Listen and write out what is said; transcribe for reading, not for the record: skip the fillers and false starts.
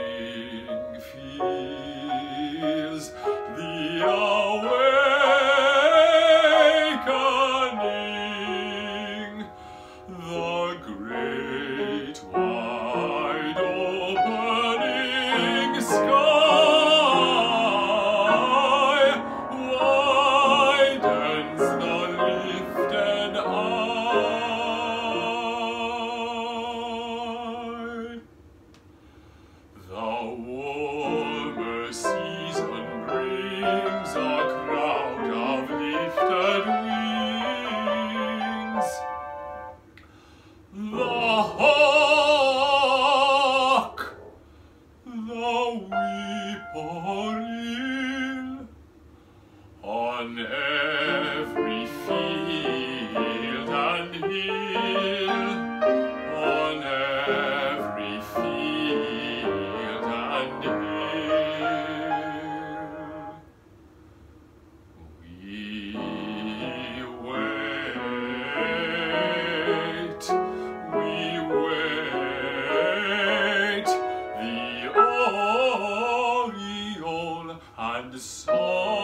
And so